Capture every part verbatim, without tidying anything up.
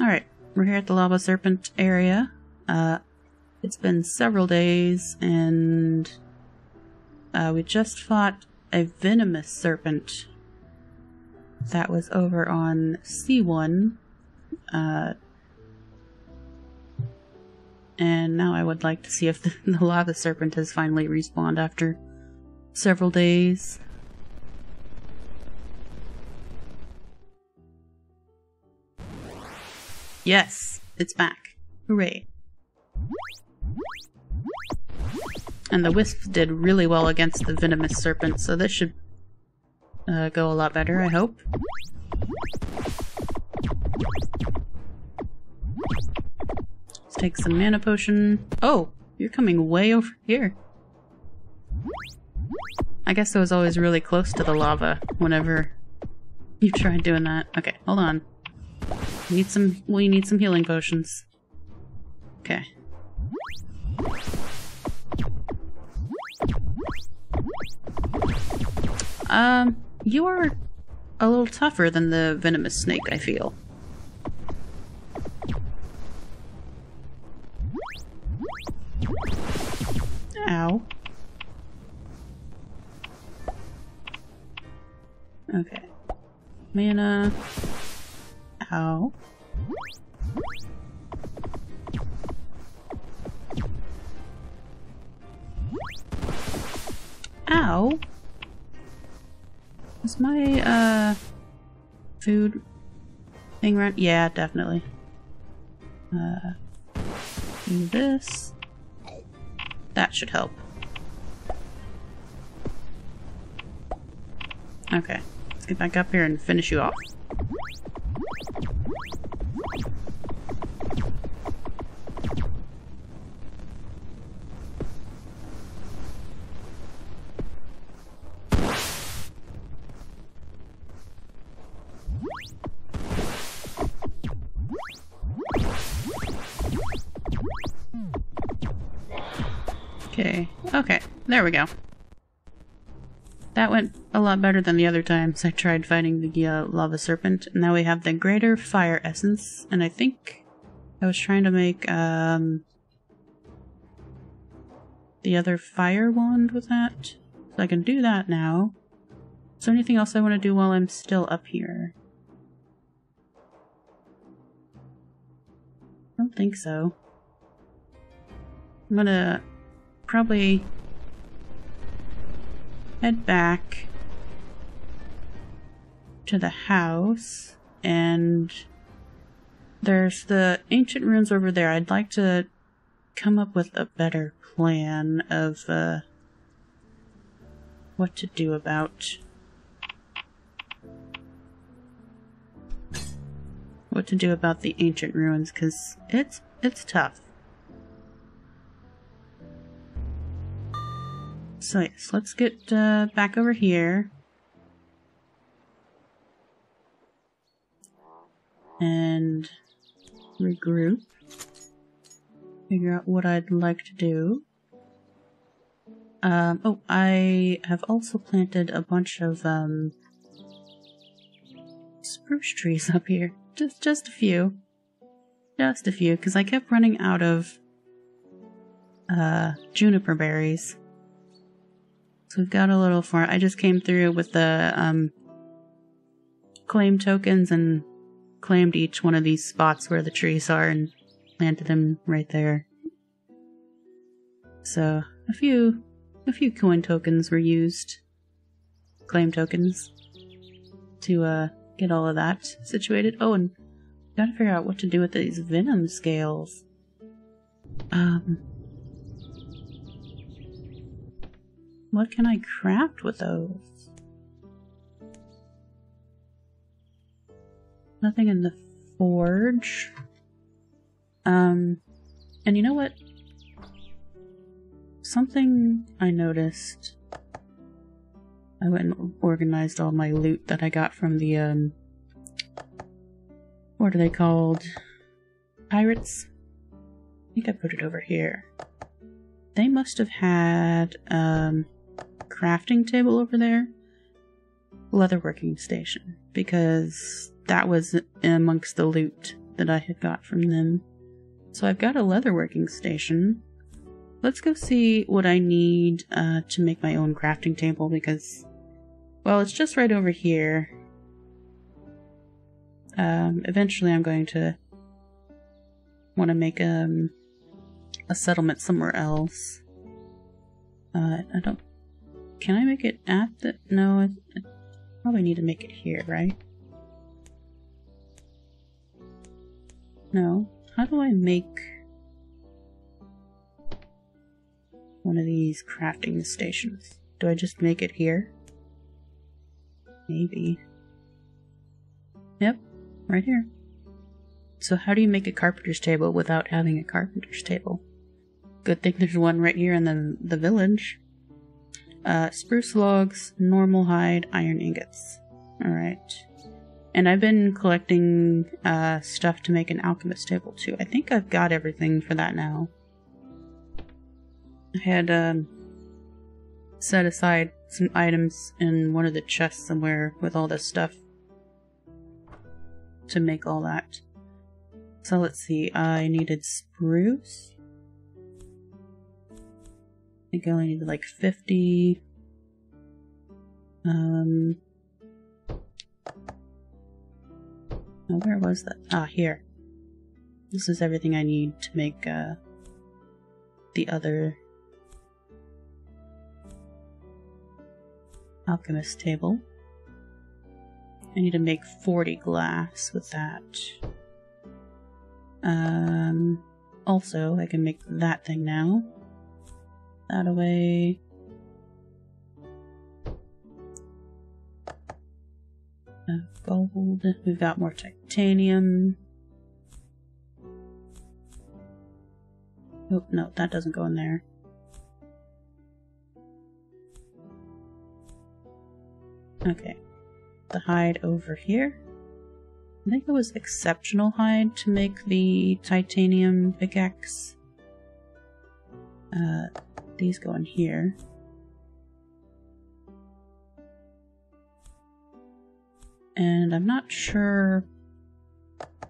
Alright, we're here at the Lava Serpent area. Uh, it's been several days, and uh, we just fought a venomous serpent that was over on C one. Uh, and now I would like to see if the, the Lava Serpent has finally respawned after several days. Yes, it's back. Hooray. And the Wisps did really well against the Venomous Serpent, so this should uh, go a lot better, I hope. Let's take some mana potion. Oh, you're coming way over here. I guess I was always really close to the lava whenever you tried doing that. Okay, hold on. We need some, we need some healing potions. Okay. Um, you are a little tougher than the venomous snake, I feel. Ow. Okay. Mana. Ow. Ow. Is my uh food thing right? Yeah, definitely. Uh do this. That should help. Okay. Let's get back up here and finish you off. Okay, okay, there we go. That went a lot better than the other times I tried fighting the uh, Lava Serpent. Now we have the Greater Fire Essence, and I think I was trying to make um, the other Fire Wand with that. So I can do that now. Is there anything else I want to do while I'm still up here? I don't think so. I'm gonna probably head back to the house, and there's the ancient ruins over there. I'd like to come up with a better plan of uh, what to do about what to do about the ancient ruins, because it's it's tough. So yes, let's get uh, back over here. And regroup. Figure out what I'd like to do. Um, oh, I have also planted a bunch of um, spruce trees up here. Just, just a few. Just a few, because I kept running out of uh, juniper berries. So we've got a little farm. I just came through with the um, claim tokens and claimed each one of these spots where the trees are and planted them right there. So a few, a few coin tokens were used, claim tokens, to uh, get all of that situated. Oh, and gotta figure out what to do with these venom scales. Um. What can I craft with those? Nothing in the forge. Um, and you know what? Something I noticed. I went and organized all my loot that I got from the, um, what are they called? Pirates? I think I put it over here. They must have had, um, crafting table over there, leatherworking station, because that was amongst the loot that I had got from them. So I've got a leather working station. Let's go see what I need uh, to make my own crafting table, because, well, it's just right over here. Um, eventually I'm going to want to make um, a settlement somewhere else. Uh, I don't... Can I make it at the... No, I, I probably need to make it here, right? No. How do I make one of these crafting stations? Do I just make it here? Maybe. Yep. Right here. So how do you make a carpenter's table without having a carpenter's table? Good thing there's one right here in the, the village. Uh, spruce logs, normal hide, iron ingots. Alright. And I've been collecting uh, stuff to make an alchemist table too. I think I've got everything for that now. I had um, set aside some items in one of the chests somewhere with all this stuff to make all that. So let's see, I needed spruce. I think I only needed like fifty. Um, oh, where was that? Ah, here. This is everything I need to make uh, the other alchemist table. I need to make forty glass with that. Um, also, I can make that thing now. That away. Uh, gold. We've got more titanium. Oh, no, that doesn't go in there. Okay. The hide over here. I think it was exceptional hide to make the titanium pickaxe. Uh... These go in here. And I'm not sure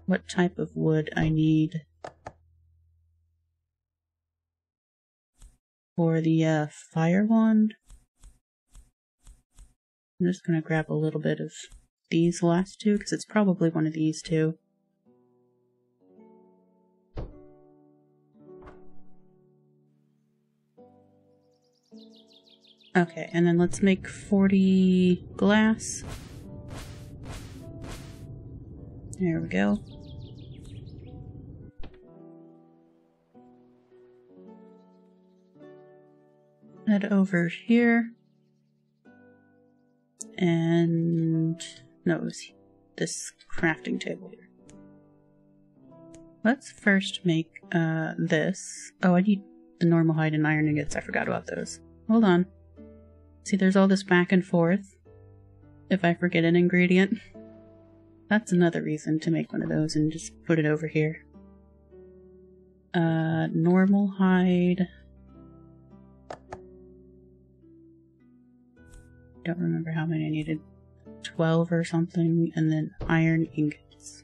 what type of wood I need for the uh, fire wand. I'm just going to grab a little bit of these last two because it's probably one of these two. Okay, and then let's make forty glass. There we go. Head over here. And... no, it was this crafting table here. Let's first make uh, this. Oh, I need the normal hide and iron ingots. I forgot about those. Hold on. See, there's all this back and forth. If I forget an ingredient, that's another reason to make one of those and just put it over here. Uh, normal hide. Don't remember how many I needed. twelve or something, and then iron ingots.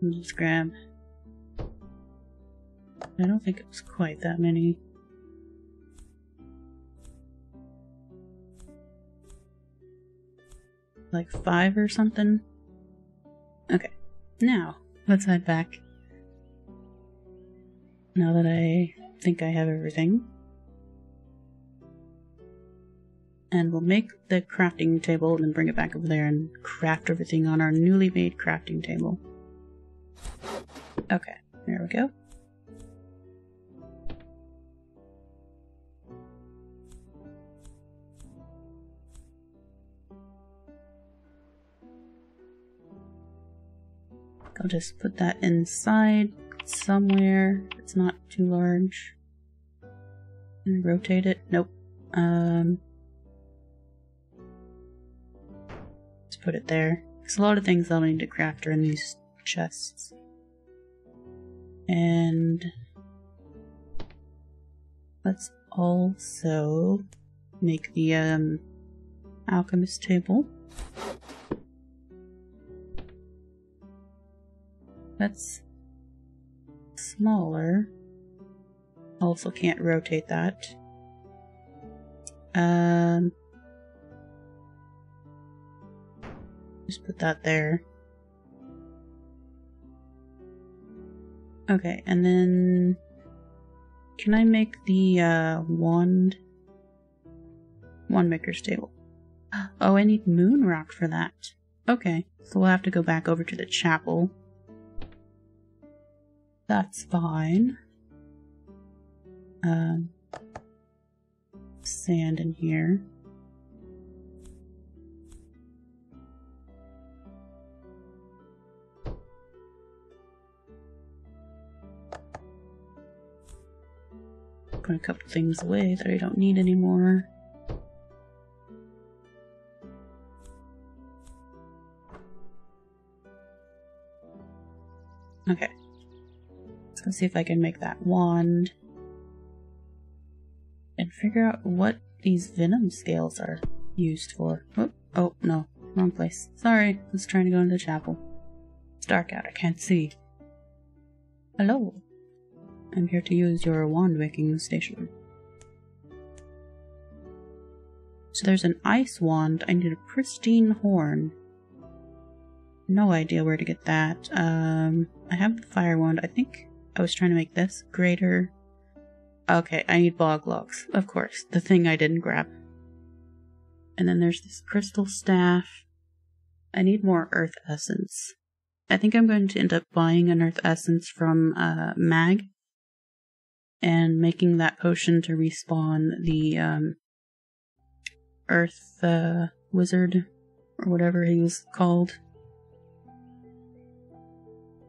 I'll just grab. I don't think it was quite that many. Like five or something? Okay. Now, let's head back. Now that I think I have everything. And we'll make the crafting table and then bring it back over there and craft everything on our newly made crafting table. Okay, there we go. I'll just put that inside somewhere. It's not too large. And rotate it. Nope. Um, let's put it there. Because a lot of things I'll need to craft are in these chests. And let's also make the um, alchemist table. That's smaller. Also can't rotate that. Um, just put that there. Okay, and then can I make the uh, wand? Wand maker's table. Oh, I need moon rock for that. Okay, so we'll have to go back over to the chapel. That's fine. Um, sand in here. Put a couple things away that I don't need anymore. Okay. Let's see if I can make that wand and figure out what these venom scales are used for. Whoop. Oh, no. Wrong place. Sorry. I was trying to go into the chapel. It's dark out. I can't see. Hello. I'm here to use your wand making station. So there's an ice wand. I need a pristine horn. No idea where to get that. Um, I have the fire wand. I think I was trying to make this greater. Okay, I need bog logs, of course, the thing I didn't grab. And then there's this crystal staff. I need more earth essence. I think I'm going to end up buying an earth essence from uh, Mag and making that potion to respawn the um, earth uh, wizard or whatever he was called.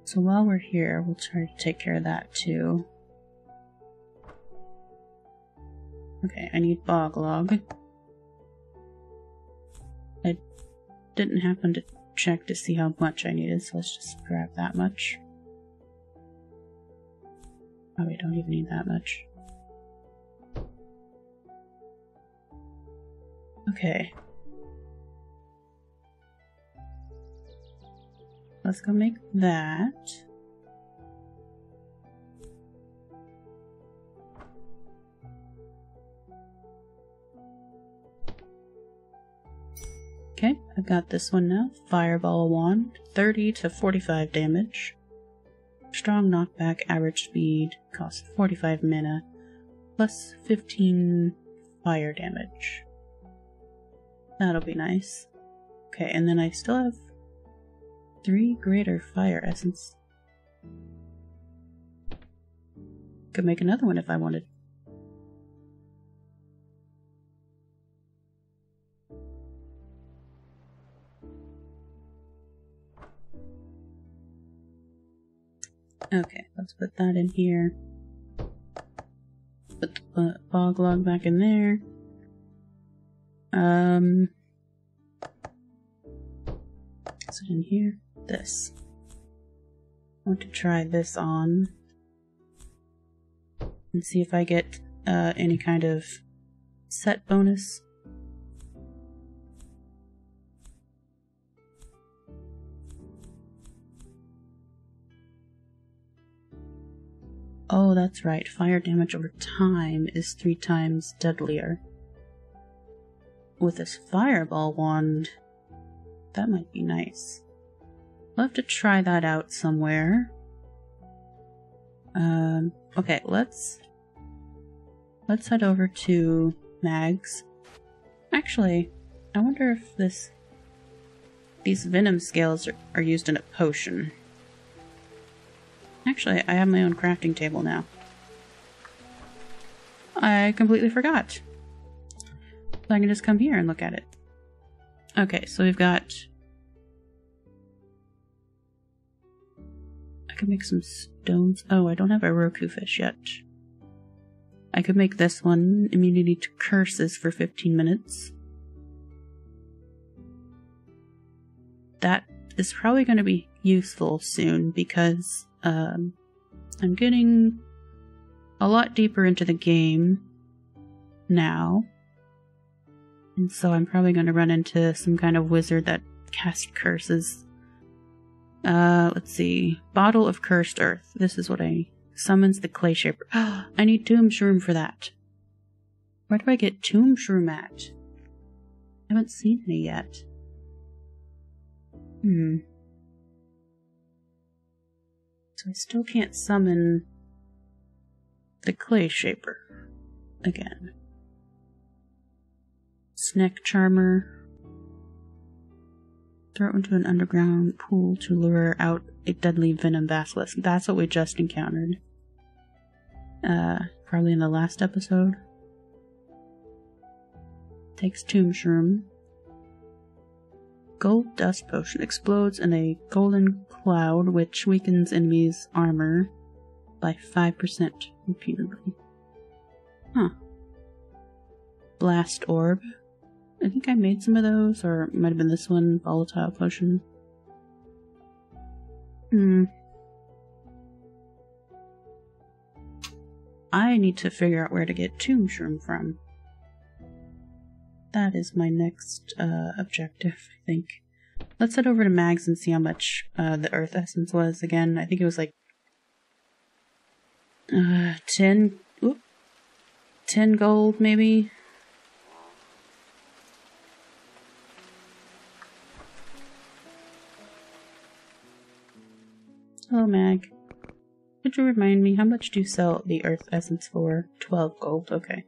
So while we're here, we'll try to take care of that too. Okay, I need bog log. I didn't happen to check to see how much I needed, so let's just grab that much. Oh, we don't even need that much. Okay. Let's go make that. Okay, I've got this one now. Fireball wand, thirty to forty-five damage. Strong knockback, average speed, cost forty-five mana, plus fifteen fire damage. That'll be nice. Okay, and then I still have three greater fire essence. Could make another one if I wanted. Okay, let's put that in here. Put the bog log back in there. Um, put it in here. This. I want to try this on and see if I get uh, any kind of set bonus. Oh, that's right. Fire damage over time is three times deadlier. With this fireball wand, that might be nice. I'll have to try that out somewhere. Um, okay, let's let's head over to Mag's. Actually, I wonder if this these venom scales are, are used in a potion. Actually, I have my own crafting table now. I completely forgot. So I can just come here and look at it. Okay, so we've got... I could make some stones. Oh, I don't have a Roku fish yet. I could make this one. Immunity to curses for fifteen minutes. That is probably going to be useful soon because um, I'm getting a lot deeper into the game now. And so I'm probably going to run into some kind of wizard that casts curses. Uh, let's see. Bottle of Cursed Earth. This is what I... Summons the clay shaper. Oh, I need Tomb Shroom for that. Where do I get Tomb Shroom at? I haven't seen any yet. Hmm. So I still can't summon the clay shaper again. Snack charmer. Throw into an underground pool to lure out a deadly venom basilisk. That's what we just encountered. Uh, probably in the last episode. Takes Tomb Shroom. Gold dust potion explodes in a golden cloud, which weakens enemies' armor by five percent repeatedly. Huh. Blast orb. I think I made some of those, or it might have been this one, volatile potion. Hmm. I need to figure out where to get Tomb Shroom from. That is my next uh, objective, I think. Let's head over to Mag's and see how much uh, the Earth Essence was again. I think it was like uh, ten, whoop, ten gold maybe. Hello, Mag. Could you remind me, how much do you sell the Earth Essence for? twelve gold, okay.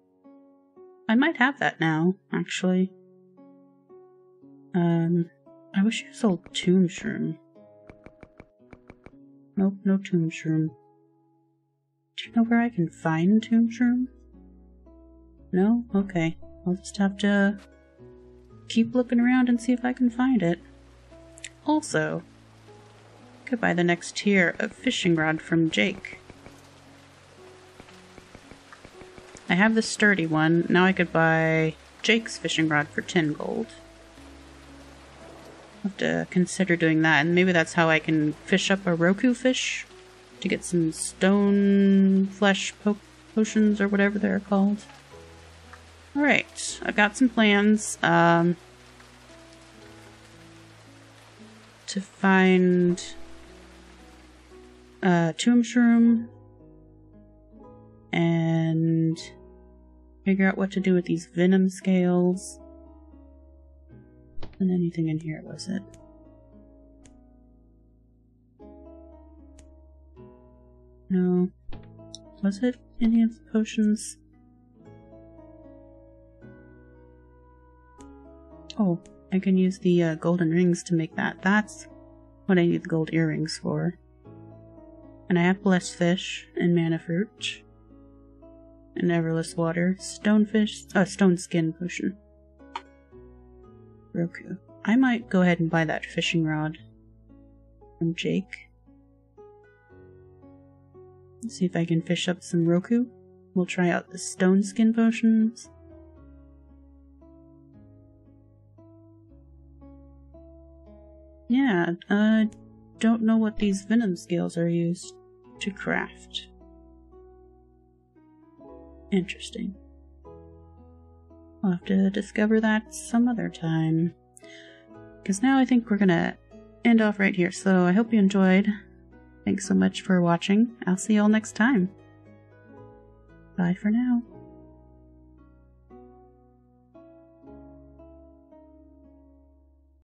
I might have that now, actually. Um, I wish you sold Tomb Shroom. Nope, no Tomb Shroom. Do you know where I can find Tomb Shroom? No? Okay. I'll just have to keep looking around and see if I can find it. Also, I could buy the next tier of fishing rod from Jake. I have the sturdy one, now I could buy Jake's fishing rod for ten gold. I'll have to consider doing that, and maybe that's how I can fish up a Roku fish to get some stone flesh po potions or whatever they're called. Alright, I've got some plans um, to find uh, Tomb Shroom and figure out what to do with these venom scales. And anything in here, was it? No. Was it any of the potions? Oh, I can use the uh, golden rings to make that. That's what I need the gold earrings for. And I have blessed fish and mana fruit. An Everless Water, Stonefish, uh, Stone Skin Potion. Roku. I might go ahead and buy that fishing rod from Jake. Let's see if I can fish up some Roku. We'll try out the Stone Skin Potions. Yeah, I uh, don't know what these venom scales are used to craft. Interesting. I'll have to discover that some other time. Because now I think we're gonna end off right here. So I hope you enjoyed. Thanks so much for watching. I'll see y'all next time. Bye for now.